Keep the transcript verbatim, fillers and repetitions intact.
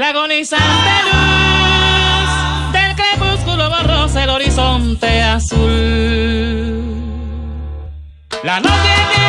La agonizante luz del crepúsculo borrosa el horizonte azul. La noche